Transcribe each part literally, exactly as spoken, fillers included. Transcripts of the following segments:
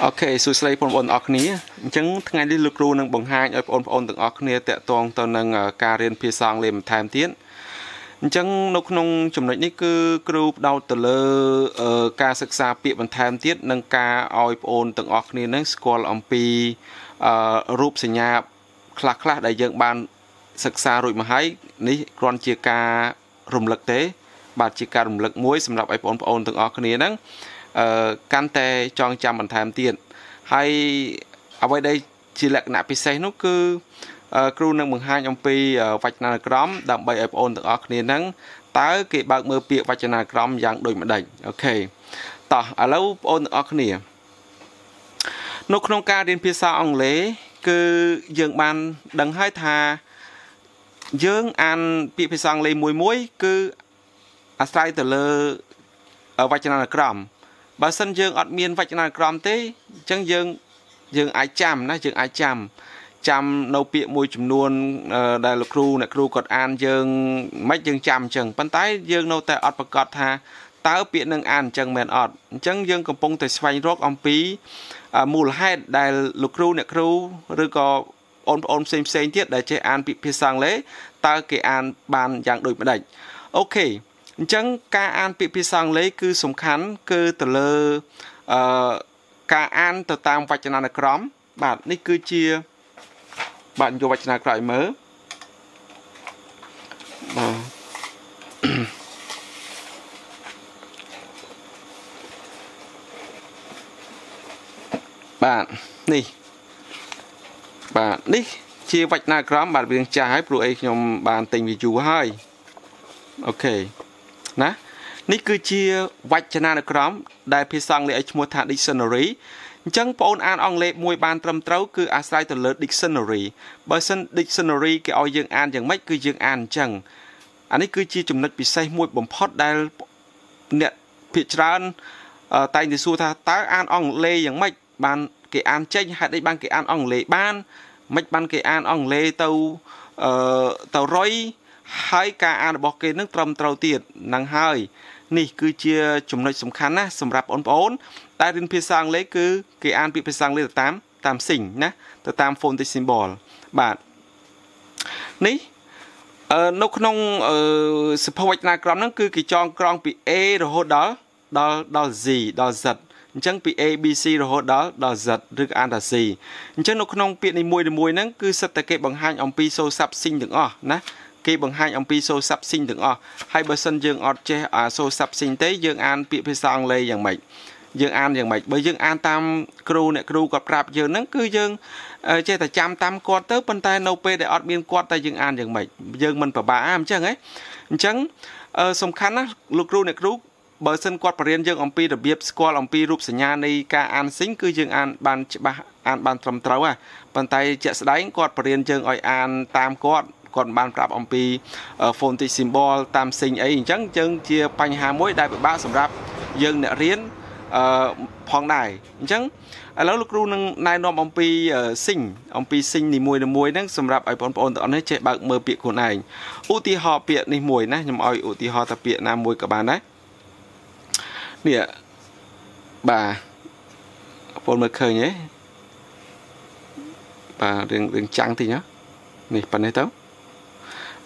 Ok, suy sấy bọn bọn óc ní chứng ngay đi lục ru nâng bọn hai ở bọn bọn từng óc ní tẹt toàn toàn nâng cà riên phía sang liền tham tiến chứng nông nông chủng này ní cứ group đào từ lơ cà sực xa bị bọn tham tiến nâng cà oi bọn từng óc ní nâng score ompi group sinh nháp khla khla đại dương ban sực xa rồi mà hái ní còn chia cà rùng lực tế bạn chia cà rùng lực muối sầm lập ở bọn bọn từng óc ní nâng Kante trong trăm bản tham tiền hay ở đây đây chỉ là nạp xe nó cứ kêu nâng mừng hai ông pi vạch nà crom đậm bay ép ôn tự ác nên nắng tái kỵ bạc mưa piệt vạch nà crom dạng đôi mặt đỉnh ok tỏ ở lâu ôn tự ác nè nó không ca đến phía sau ông lễ cứ dương ban đằng hai thà dương an bị phía sau lấy muối muối cứ asai từ lơ vạch nà crom bà sân dương ọt miên vạch nà crom tế chẳng dương dương ai chăm ná dương ai chăm chăm nâu pịa mùi chùm nuôn đà lục ru nè cru cọt an dương mách dương chăm chẳng bắn tái dương nâu tè ọt bà cọt tha táo pịa nâng an chẳng mẹn ọt chẳng dương cầm bông tè xoay rốt ông phí mù là hai đà lục ru nè cru rư có ôn ôn xem xem tiết để chơi an bị phía sang lễ ta kì an bàn dạng đuổi mà đạch ok chẳng ca an bị phía sang lấy cứ sống khán cứ từ lơ ca an từ tam vạch nà crom bạn ní cứ chia bạn vô vạch nà crom mớ bạn ní bạn ní chia vạch nà crom bạn biên trái rồi nhom bạn tình vì chú hai ok ná, ní cứ chia vạch chân anh crom, đại phi sang lệ mua thằng dictionary, chẳng bọn an ông lệ mùi bàn trầm trấu cứ asai từ lợt dictionary, bởi sân dictionary cái ao dương an chẳng mấy cứ dương an chẳng, anh ấy cứ chia chủng nết bị say mùi bấm phốt đại nẹt phi trăn, tay thì xua tha tá an ông lệ chẳng mấy bàn cái an tranh hạt đây bàn cái an ông lệ ban, mấy bàn cái an ông lệ tàu tàu roi hai ca an bỏ cái nước trầm trầu tiền năng hơi nì cứ chia chủng loại sủng khán á sủng rạp ổn ổn tại đến phía sang lấy cứ cái an bị phía sang lấy tám tám sỉnh nhá từ tám phồn tới symbol bạn nì nó không sự phong cách na crom nó cứ cái tròn crom bị e rồi hốt đó đó đó gì đó giật chẳng bị a b c rồi hốt đó đó giật được an là gì chẳng nó không bị này mùi này mùi nó cứ sập tại cái bằng hai ông pi sâu sập sinh được ó nè khi bằng hai ông pi số sắp sinh từng o hai bờ sân dương ọt che à số sắp sinh tế dương an bị phía sang lây dạng mạch dương an dạng mạch bởi dương an tam kru nè kru gặp rạp dương nắng cứ dương che tại trăm tam con tới bên tay nâu pe để ọt biên con tay dương an dạng mạch dương mình phải bà am chẳng ấy chẳng song khán á lục kru nè kru bờ sân quạt bà riêng dương ông pi được biết squal ông pi rụp sỉ nhà này ca an sinh cứ dương an ban an ban trầm trấu à bên tay che đánh quạt bà riêng dương oi an tam con còn bàn rạp ông pi phồn tị symbol tam sinh ấy chẳng chân chia panh hà mối đại bác sầm rạp dân nè riêng phong đài chẳng lâu lúc ru nâng nai nom ông pi sinh ông pi sinh thì mùi là mùi nâng sầm rạp ấy bọn bọn tao nói chạy bạc mơ biện của này ưu ti họ biện này mùi nè nhưng mà ôi ưu ti họ tập biện là mùi cả bàn đấy nè bà bọn mơ khơi nhé bà đường đường trắng thì nhá này phần này tao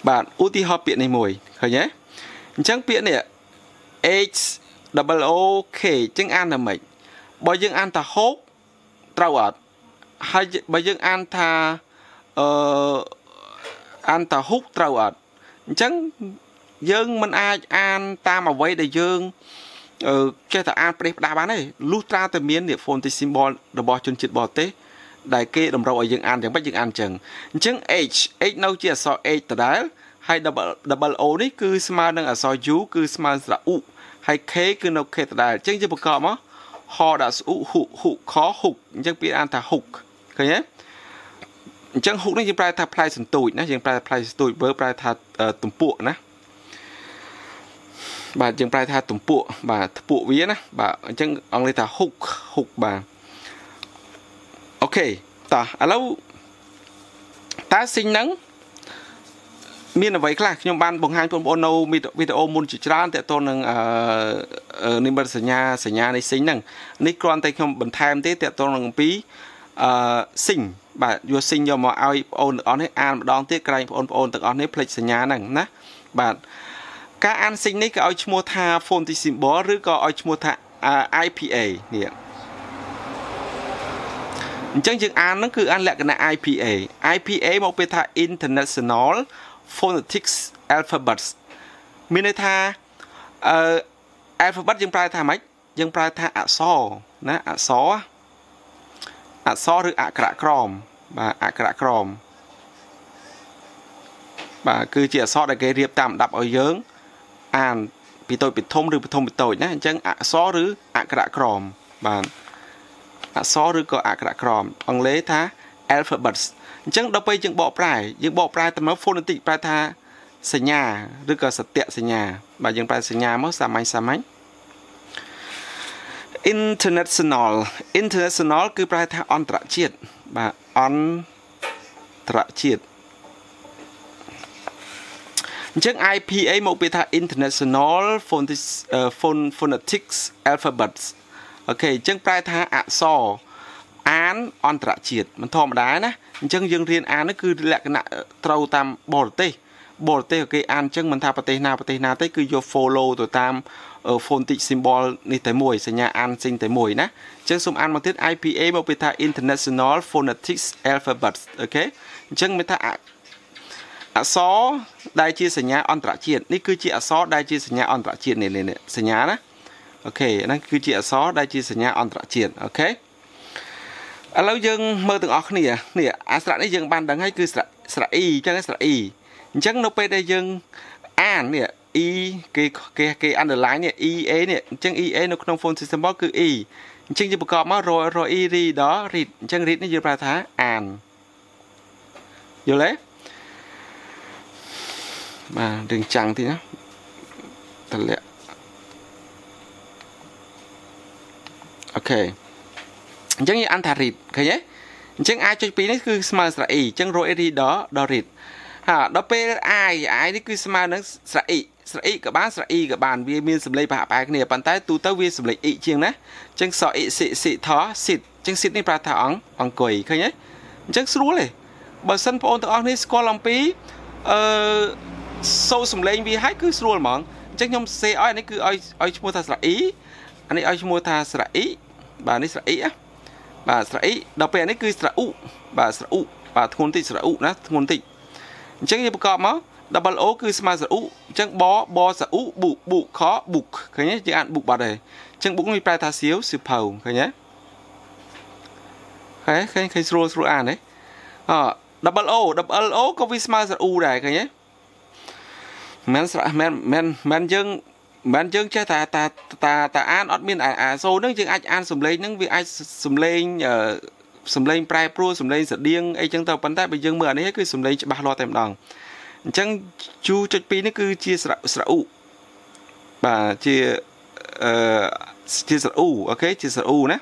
bạn ưu ti họ biện này mùi khởi nhé chẳng biện này h double o k chẳng an là mình bởi dương an ta hốt trâu ọt hay bởi dương an ta an ta hút trâu ọt chẳng dương mình ai an ta mà quay để dương cái ta an đẹp đa bán này lúc ra từ miếng địa phôn thì symbol đồng bò chân chịt bò tế đại kê đồng râu ở dương an chẳng bắt dương an chẳng chứng h h nâu chia so h từ đó hay double double o đấy cứ smart đang ở so u cứ smart là u hay k cứ nâu k từ đó chứng chưa bực cọ mà họ đã u hụ hụ khó hụt chẳng biết an thà hụt thấy nhé chẳng hụt đấy chỉ play thà play sần tuổi nhé chẳng play play sần tuổi với play thà tụm bụa nhé bà chẳng play thà tụm bụa bà bụa vía nhé bà chẳng ông lấy thà hụt hụt bà ok ta à lâu ta sinh nắng miền là vậy các nhóm ban bằng hai con bồn nâu video môn chỉ trán tại tôi nâng nên bật nhà sảnh nhà này xính nâng Nikon tay không bật tham thế tại tôi nâng pí xính bà vừa xính do mà ai on on hết an đón tiếc cái on on từ on hết play sảnh nhà nâng nè bạn các an xính này cái mua tha phone thì xịn bó rứa có mua tha i pê a nè chẳng chừng an nó cứ an lại cái này i pê a i pê a một bên tha International Phonetic Alphabet mình tha uh, Alphabet dân prai tha mấy dân prai tha ạ xó ná ạ xó ạ xó rư ạ kra krom và ạ kra krom và cứ chỉ ạ xó để cái riêng tạm đập ở dưỡng an vì tôi bị thông rư bị thông bị tội nhá chẳng ạ xó rư ạ kra krom và ạ xó rư có ạ kra krom bằng lế tha Alphabet chẳng đâu bây những bộ prai những bộ prai tầm nó phonetic prai tha xây nhà được cả sạch tiện xây nhà và những prai xây nhà mới xa máy xa máy international international cứ prai tha on trạ triệt và on trạ triệt chẳng i pê a một bên tha international phonetic uh, phonetic alphabet ok chẳng prai tha ạ so án on trạ triệt mình thò mà đá nè chẳng riêng riêng án nó cứ lại cái nạ trâu tam bò tê bò tê ở cái án chẳng mình thà bà tê nào bà tê nào tới cứ vô follow tụi tam ở phôn tị symbol đi tới mùi sẽ nhà án sinh tới mùi ná chẳng xung án bằng tiết i pê a bảo bê tha International Phonetic Alphabet ok chẳng mới thà ạ ạ xó đai chia sẻ nhà on trạ triệt ní cứ chị ạ xó đai chia sẻ nhà on trạ triệt này này này sẻ nhà ná ok nó cứ chị ạ xó đai chia sẻ nhà on trạ triệt ok à lâu dân mơ từng óc nè nè à sạ này dân ban đằng hay cứ sạ sạ y chẳng sạ y chẳng nó pe đây dân an nè y cái cái cái underline nè y e nè chẳng y e nó trong phone system box cứ y chẳng chỉ có mà rồi rồi y ri đó ri chẳng ri nó giờ ba thá an vô lấy mà đường chẳng thì nó thật lẹ ok chẳng như ăn thà rịt thấy nhé chẳng ai cho pin đấy cứ smart sạ ý chẳng rồi đi đó đó rịt hả đó pe ai ai đấy cứ smart nó sạ ý sạ ý các bạn sạ ý các bạn vì miền sầm lây bà bài cái này bàn tay tu tao vi sầm lây ý chiêng đấy chẳng sợ ý xị xị thó xịt chẳng xịt đi bà thà ống ống cười thấy nhé chẳng sướng luôn này bờ sân phố tao ống này score lòng pí sâu sầm lây vì hái cứ sướng luôn mỏng chẳng nhom xe oi đấy cứ oi oi mua thà sạ ý anh ấy oi mua thà sạ ý bà đấy sạ ý á bà sạ ý đọc về này cứ sạ u bà sạ u bà thôn tị sạ u nát thôn tị chẳng như bọc máu double o cứ smart sạ u chẳng bó bó sạ u bụ bụ khó bục thấy nhé chẳng ăn bục bà đề chẳng bụng người prai tha xíu sụp hầu thấy nhé thấy thấy thấy sro sro an đấy à double o double o có vi smart sạ u này thấy nhé men sạ men men men dương bạn chương cha ta ta ta ta an admin à à số nước chương an sầm lên những việc ai sầm lên ở sầm lên prai pro sầm lên sờ điên ai chương tàu bắn tay bây chương mưa này cứ sầm lên ba lo tèm đòn chương chu cho pin nó cứ chia sạ sạ u bà chia chia sạ u ok chia sạ u nè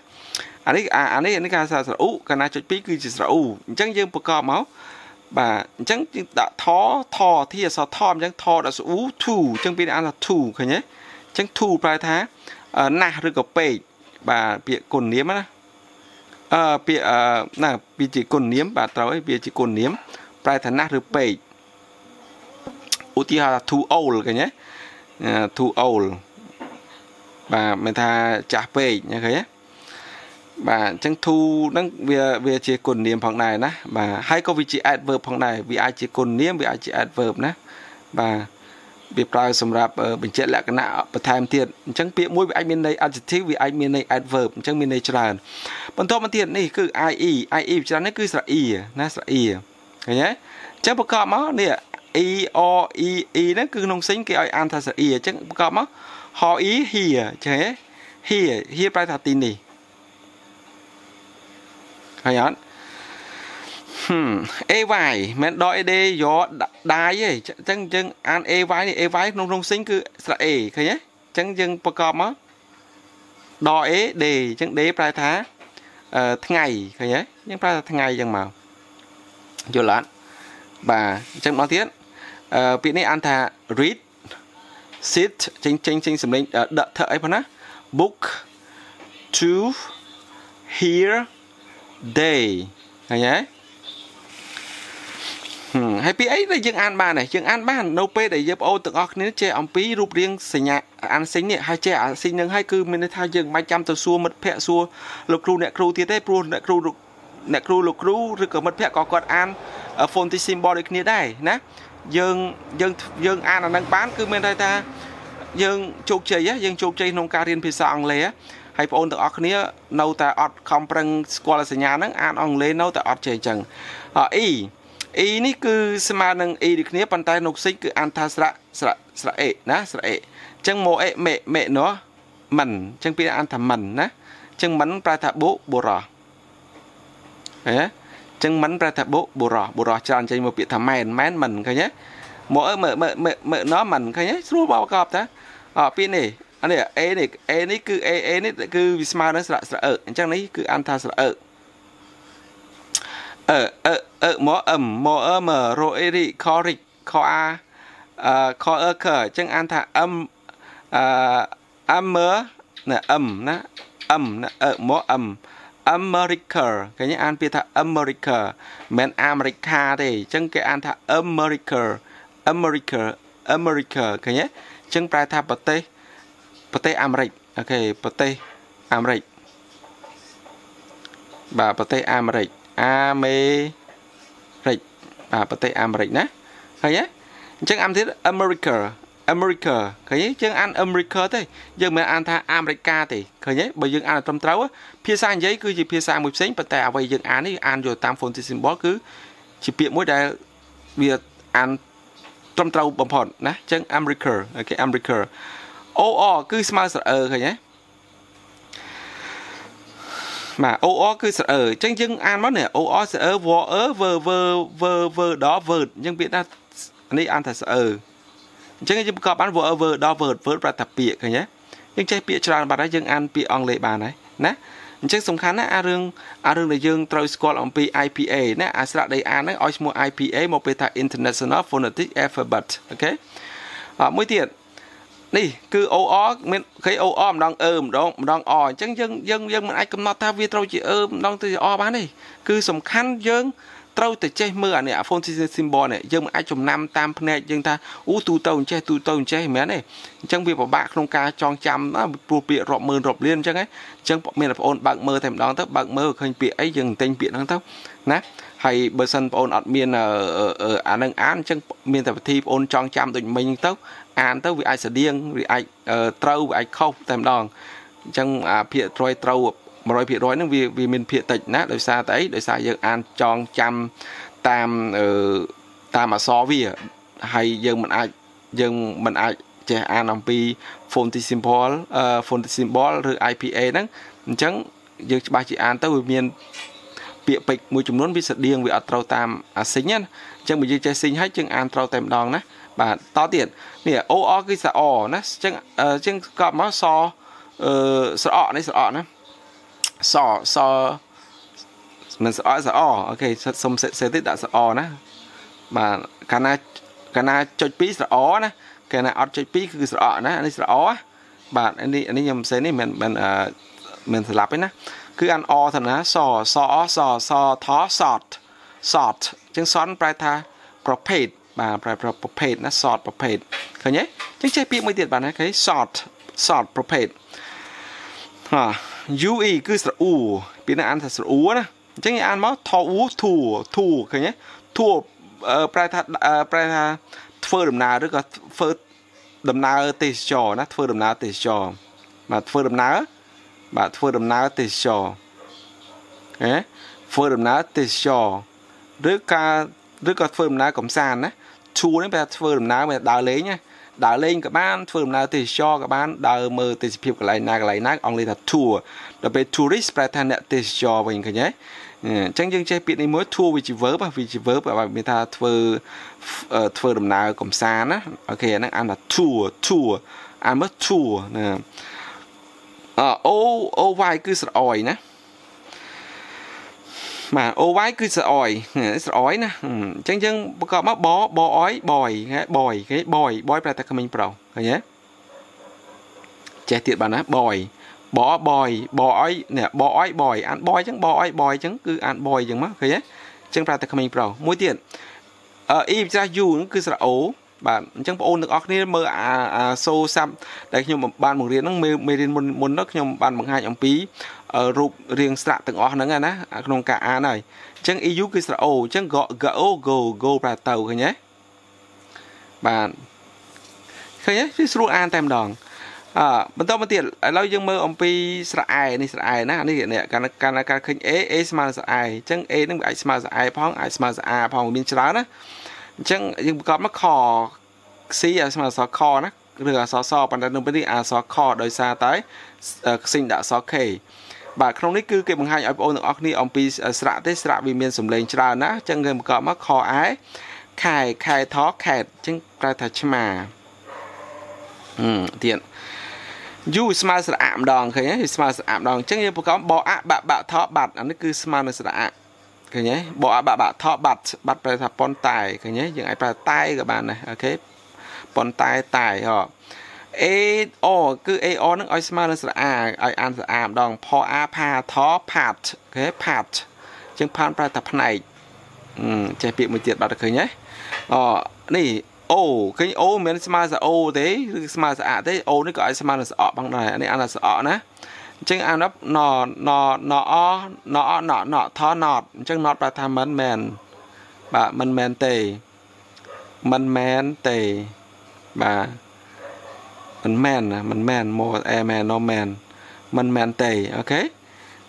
anh ấy à anh ấy anh ấy cả sạ sạ u cả na cho pin cứ chia sạ u chương chương bọc cọ máu bà chẳng đã thó thò thì sao thòm chẳng thò đã số thủ chẳng biết ăn là thủ khởi nhé chẳng thủ vài tháng nà được gặp bể bà bịa cồn niếm á bịa nà bịa chỉ cồn niếm bà tao ấy bịa chỉ cồn niếm vài tháng nà được bể ưu tiên là thủ ôl khởi nhé thủ ôl bà mình tha trả bể nhé khởi nhé bà chẳng thu đang về về chỉ cồn niệm phòng này nè bà hay có vị trí adverb phòng này vì ai chỉ cồn niệm vì ai chỉ adverb nè bà việc trai sầm rạp bình chết lại cái nào bật time tiền chẳng biết mũi vì ai miền này adjective vì ai miền này adverb chẳng miền này tràn bản thân bản tiền này cứ ai i ai i cho nên cứ là i nè là i thấy nhé chẳng bao giờ máu nè i o i i nó cứ nông sinh cái ai an thật là i chẳng bao giờ máu họ ý hìa thế hìa hìa phải thật tin đi hay nhá, hmm, e vải, men đói đây gió đái ấy, chẳng chẳng ăn e vải này e vải nông nông sinh cứ sạ e, thấy nhé, chẳng chẳng bọc cọp á, đói đề chẳng đế prai thá, ờ, ngày, thấy nhé, những prai thá ngày chẳng màu, nhiều lắm, bà chẳng nói tiếng, Bị này ăn thà read, sit, chính chính chính sầm lên đợt thợ ấy phần á, book, to, hear, day, này nhé. Hay pi ấy là dương an ba này, dương an ba nấu pe để giúp ô tượng óc nên che ông pi rụp riêng xây nhà an sinh nè, hay che an sinh nhưng hay cứ mình thay dương mai trăm tờ xua mật phe xua lục rù nè rù tiệt đấy rù nè rù lục nè rù lục rù rồi cả mật phe có còn an phone thì symbol được như đây nè. Dương dương dương an là đang bán cứ mình đây ta dương chụp chơi á, dương chụp chơi nông cà riêng phi sòng lề á, hay phone tượng óc này nấu ta ọt không bằng qua xây nhà nắng an ông lề nấu ta ọt chơi chừng y ý ní cứ xem năng ý được nhé bàn tay nộp xích cứ ăn tha sạ sạ sạ ệ ná sạ ệ chẳng mồ ệ mẹ mẹ nó mẩn chẳng biết ăn thầm mẩn ná chẳng mấn ra thà bố bồ rò đấy chẳng mấn ra thà bố bồ rò bồ rò tròn chơi một bị thầm mèn mèn mẩn cái nhé mồ ệ mẹ mẹ mẹ mẹ nó mẩn cái nhé rú bao cọp đó ở pin này anh này ệ này ệ ní cứ ệ ệ ní cứ xem năng sạ sạ ệ chẳng ní cứ ăn tha sạ ệ ở ở ở mỏ ẩm mỏ ơ mở rồi đi kho rịch kho a kho ơ khở chẳng ăn thà âm âm mớ là ẩm nè ẩm ở mỏ ẩm America cái nhá ăn biết thà America men America thì chẳng cái ăn thà America America America cái nhá chẳng phải thà bờ tây bờ tây America ok bờ tây America bà bờ tây America America à bờ tây America nè thấy nhé chẳng ăn thế America America thấy nhé chẳng ăn America thế nhưng mà ăn tha America thì thấy nhé bởi dương ăn là trong tấu á phía sang giấy cứ gì phía sang một xính bờ tây vậy dương ăn ấy ăn rồi tam phồn thì xin bó cứ chỉ biện mỗi đại việc ăn trong tấu bầm phòn nè chẳng America cái America ô ô cứ smart ở thấy nhé mà ô cứ sợ ở tranh chưng an mất nè ô sợ ở vò ớ vờ vờ vờ vờ đó vợt nhưng biết ta đi ăn thật sợ ở tranh chưng có bán vò vờ đó vợt vớt ra tập bịa rồi nhé nhưng chơi bịa tròn bà đã chưng ăn bịa ông lệ bà này nè tranh sống khán á a rương a rương này chưng trôi score ông pi i pê a nè a sợ đây an đấy oi mua i pê a một beta International Phonetic Alphabet ok à mỗi tiền đi cứ ô ó mình cái ô om đang ôm đang đang ỏi chẳng dân dân dân mình ai cũng nói ta vi trâu chỉ ôm đang từ o bán đi cứ sầm khăn dân trâu từ chơi mưa này phone symbol này dân ai chồng năm tam này dân ta u tu tàu chơi tu tàu chơi mé này chẳng vì bảo bạn không ca tròn chăm nó buộc bịa rộp mưa rộp liên chẳng ấy chẳng bọn mình là ôn bạn mơ thèm đón tấp bạn mơ khơi bịa ấy dừng tên bịa đang tấp nè hay bờ sân ôn ở miền ở ở anh đang án chẳng miền tập thi ôn tròn chăm tụi mình tấp ăn tới vì ai sẽ điên vì ai trâu vì ai khóc thèm đòn chẳng à phịa trôi trâu mà rồi phịa rối nó vì vì mình phịa tịch nát đời xa tới đời xa giờ ăn tròn trăm tam tam mà so với hay giờ mình ai giờ mình ai trẻ ăn làm pi phonti symbol phonti symbol rồi i pê a đó chẳng giờ ba chị ăn tới vì miền phịa bịch mùi chúng nó vì sẽ điên vì ăn trâu tam à xính nhá chẳng bây giờ chơi xính hết chẳng ăn trâu thèm đòn nè bà to tiền nè ô o cái sọ nè chân chân cọp máu sọ sọ này sọ nè sọ sọ mình sọ sọ ok xong sẽ sẽ tiếp đã sọ nè bà cái này cái này chơi pí sọ nè cái này ở chơi pí cứ sọ nè anh sọ bà anh đi anh đi nhầm sẽ này mình mình mình sẽ lặp ấy nè cứ ăn o thằng nè sọ sọ sọ sọ thó sọt sọt chân xoắn prai tha prophet bà prophet nó sọt prophet thấy nhé chứ chơi pin mới tiền bạn ấy cái sọt sọt prophet à ue cứ sờ u pin ăn thật sờ u á chứ nghe ăn máu thò u thù thù thấy nhé thù prai tha prai tha phơi đầm nào được phơi đầm nào tê trò nó phơi đầm nào tê trò mà phơi đầm nào bà phơi đầm nào tê trò nhé phơi đầm nào tê trò được cả được cả phơi đầm nào cẩm sàn đấy chú đấy bây giờ phơi đầm ná mà đào lấy nhá đào lên các bạn phơi đầm ná thì cho các bạn đào mờ thì chụp cái này nè cái này nè ông lên thật tour đặc biệt tourist phải tham nhận thì cho mình cái nhé chẳng dừng chơi biệt này mới tour vì chỉ vớ và vì chỉ vớ và người ta phơi phơi đầm ná cẩm sàn á ok nó ăn là tour tour ăn mất tour nè ô ô vai cứ sợi nè mà ô bái cứ sợ ỏi sợ ỏi nè chẳng chẳng có mắc bó bó ói bòi bòi cái bòi bói bà ta mình bảo nhé trẻ tiệt bà nó bòi bó bòi bòi nè bòi bòi ăn bòi chẳng bòi bòi chẳng cứ ăn bòi chẳng mắc cái nhé chẳng bà ta mình bảo mối tiền ở im ra dù cứ sợ ố bạn chẳng ôn được óc nên mơ à, à sâu xăm đấy nhưng mà bạn một riêng nó mê mê đến muốn muốn nó nhưng bạn một hai nhóm pí ở rụp riêng sạ từng ó nó nghe ná trong cả a này chẳng iu cứ sạ ô chẳng gọi gỗ gồ gồ bà tàu cái nhé bạn cái nhé cái số an tem đòn à bên tao bên tiền lâu nhưng mơ ông pí sạ ai này sạ ai ná này hiện này can can can khinh é é smart sạ ai chẳng é nó bị smart sạ ai phong ai smart sạ ai phong bên trái đó chẳng nhưng có mắc khó xí à mà xóa khó nè rửa xóa xóa bằng đàn ông bên đi à xóa khó đời xa tới sinh đã xóa khề bà không nít cứ kịp bằng hai ôn được ọc ni ông pi sạ tới sạ vì miền sủng lên trà nè chẳng người có mắc khó ái khai khai thó khẹt chẳng ra thật chứ mà ừ tiện dù smart sạ ảm đòn khởi nhé smart sạ ảm đòn chẳng như có bỏ ạ bạ bạ thó bạt nó cứ smart sạ cái nhé bỏ bà bà thọ bạt bạt về thập pon tài cái nhé những ai bà tay các bạn này ok pon tài tài họ e o cứ e o nó oi smart là a oi an là a đòn po a pa thọ pat cái pat chứng pan bà thập này chạy bị một tiệt bà được cái nhé ờ này o cái o miền smart là o thế smart là a thế o nó gọi smart là ọ bằng này này an là ọ nè chẳng ăn nó nọ nọ nọ nọ nọ nọ thọ nọt chẳng nọt bà tham mến mền bà mền mền tề mền mền tề bà mền mền à mền mền mô e mền no mền mền mền tề ok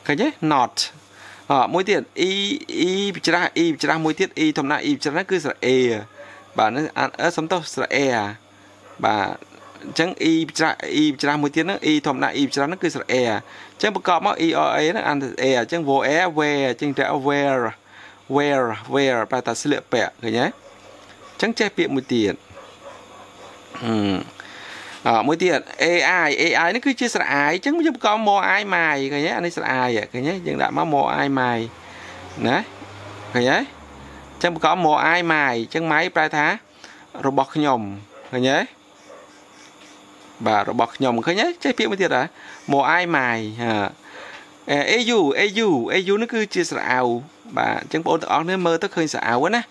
cái nhé nọt ở mối tiết y y chỉ ra y chỉ ra mối tiết y thầm na y chỉ ra cứ sợ e bà nó ăn ớt sắm tao sợ e bà chẳng y tra y tra một tiếng nó y thầm na y tra nó cứ sờ e chẳng bực cọp mà y o e nó ăn e chẳng vô e where chẳng tra where where where bài ta sửa bẹt rồi nhé chẳng che bịa một tiếng à một tiếng ai ai nó cứ chia sẻ ai chẳng bực cọp mò ai mày rồi nhé anh ấy sờ ai vậy rồi nhé chẳng đã má mò ai mày nè rồi nhé chẳng bực cọp mò ai mày chẳng máy bài thá robot nhom rồi nhé bà robot nhom khơi nhé trái phi mới thiệt à mùa ai mài à eu eu eu nó cứ chia sẹo bà chẳng bộ áo nó mơ tới khơi sẹo quá nè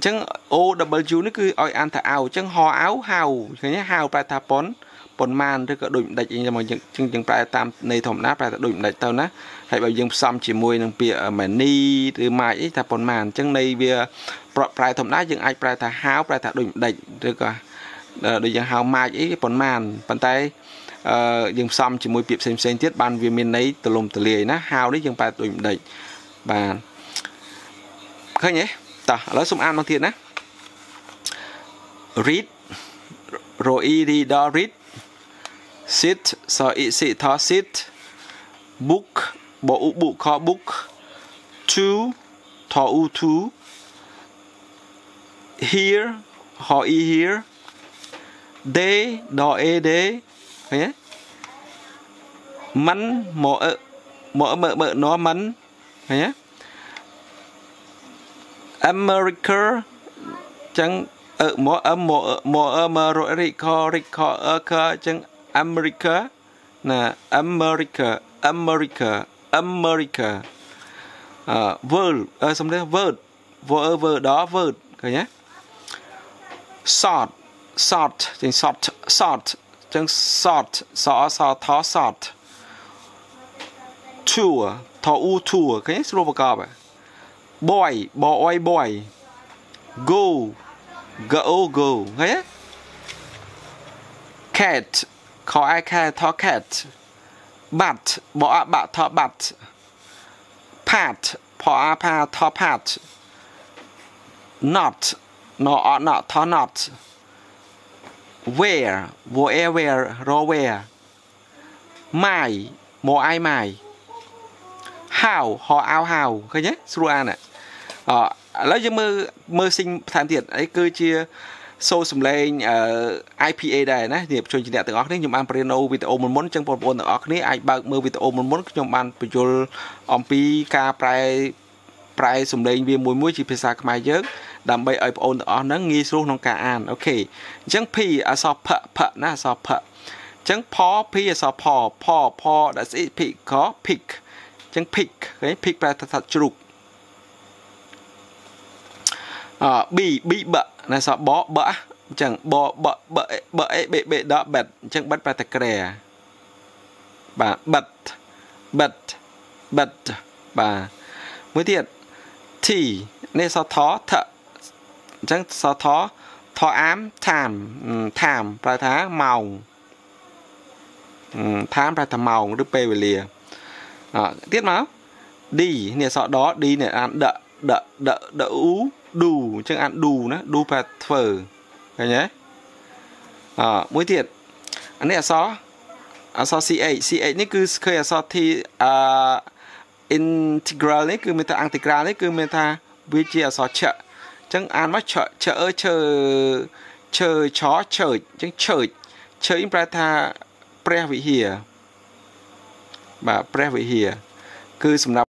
chẳng o w nó cứ oi ăn thảo chẳng hò áo hào khơi nhé hào bài tháp bón bón man rồi cả đùi đạch như mọi chừng chừng bài tam này thòng nát bài đùi đạch tao nè hãy bảo dương xăm chỉ môi nương bịa mà ni từ mai ấy tháp bón man chẳng này bịa bài thòng nát dương ai bài tháp háo bài tháp đùi đạch rồi cả để dân hào mai ấy còn màn bàn tay dân xong chỉ môi tiệp xem xem tiết ban viên miền ấy từ lùm từ lìa nó hào đấy dân bài tụi đẩy bà khơi nhé tờ lấy sum an bằng thiệt á read rồi đi đó read sit so it sit thọ sit book bộ u bộ kho book to thọ u to here họ y here D đỏ e D nhé mắn mỡ mỡ mỡ mỡ nó mắn nhé America chẳng ở mỡ âm mỡ mỡ mỡ rồi Rico Rico ở cơ chẳng America nè America America America world ở xong đấy world world world đó world nhé short sọt chẳng sọt sọt chẳng sọt sọ sọ thó sọt chua thọ u chua cái nhé slow vào cặp boy boy boy go go go cái nhé cat khó ai cat thọ cat bat bỏ bạ thọ bat pat bỏ pa thọ pat not nọ nọ thọ not where where where ro where my mò ai mày how họ ao how cái nhé sruan ạ lấy cho mơ mơ sinh tham thiệt ấy cơ chia sâu sùng lên i pê a đây nè nhịp cho chị đẹp từ óc đấy nhom an preno video mình muốn chẳng còn buồn từ óc đấy ai bật mơ video mình muốn nhom an pejol ompi ca prai Prai sum lên vì mùi mùi chỉ phía xa khmai dớt đàm bây ơi ôn ở nó nghi xuống nông ca an. Ok chẳng P ở so P P nó so P chẳng P P ở so P P P đã sĩ P có Pick chẳng Pick cái Pick ra thật thật chụp bị bị bợ là so bó bỡ chẳng bó bợ bợ bợ bệ bệ đó bật chẳng bắt ra thật kè bà bật bật bật bà mới thiệt thì nên so thó thợ chẳng so thó thó ám thảm thảm và thá màu thám ra thảm màu đứa về lìa tiếp máu đi nè so đó đi nè ăn đợ đợ đợ đợ ú đủ chẳng ăn đủ nữa đủ và phở rồi nhé mới thiệt anh này so à so ca ca này cứ khơi so thì integral này cứ mình ta integral này cứ mình ta vi chia so chợ chẳng ăn mắc chợ chợ chờ chờ chó chờ chẳng chờ chờ imprata pre vị hìa bà pre vị hìa cứ sum